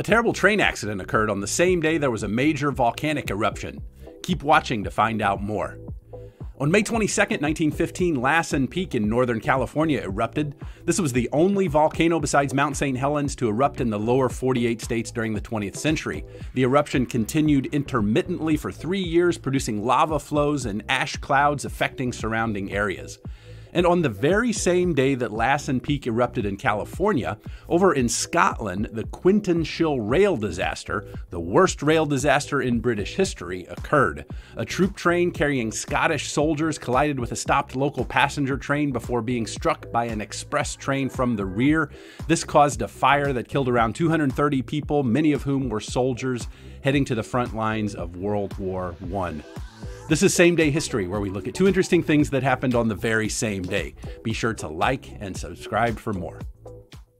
A terrible train accident occurred on the same day there was a major volcanic eruption. Keep watching to find out more. On May 22, 1915, Lassen Peak in Northern California erupted. This was the only volcano besides Mount St. Helens to erupt in the lower 48 states during the 20th century. The eruption continued intermittently for 3 years, producing lava flows and ash clouds affecting surrounding areas. And on the very same day that Lassen Peak erupted in California, over in Scotland, the Quintinshill rail disaster, the worst rail disaster in British history, occurred. A troop train carrying Scottish soldiers collided with a stopped local passenger train before being struck by an express train from the rear. This caused a fire that killed around 230 people, many of whom were soldiers heading to the front lines of World War I. This is Same Day History, where we look at two interesting things that happened on the very same day. Be sure to like and subscribe for more.